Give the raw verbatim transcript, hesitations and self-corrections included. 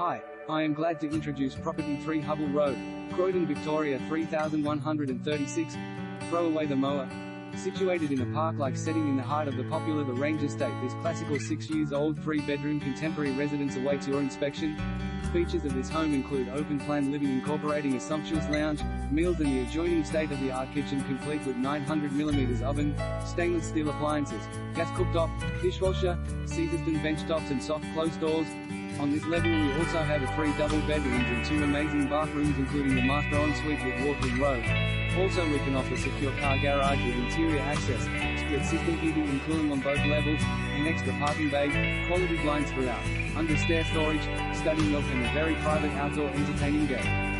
Hi, I am glad to introduce Property three Hubble Road, Croydon, Victoria three thousand one hundred thirty-six, throw away the mower. Situated in a park-like setting in the heart of the popular The Range Estate, this classical six years old three bedroom contemporary residence awaits your inspection. Features of this home include open-plan living incorporating a sumptuous lounge, meals and the adjoining state-of-the-art kitchen complete with nine hundred millimeter oven, stainless steel appliances, gas cooktop, dishwasher, Caesarstone benchtops and soft closed doors. On this level we also have a three double bedrooms and two amazing bathrooms including the master ensuite with walk-in robe. Also we can offer secure car garage with interior access, split system heating and cooling on both levels, an extra parking bay, quality blinds throughout, under stair storage, study nook and a very private outdoor entertaining deck.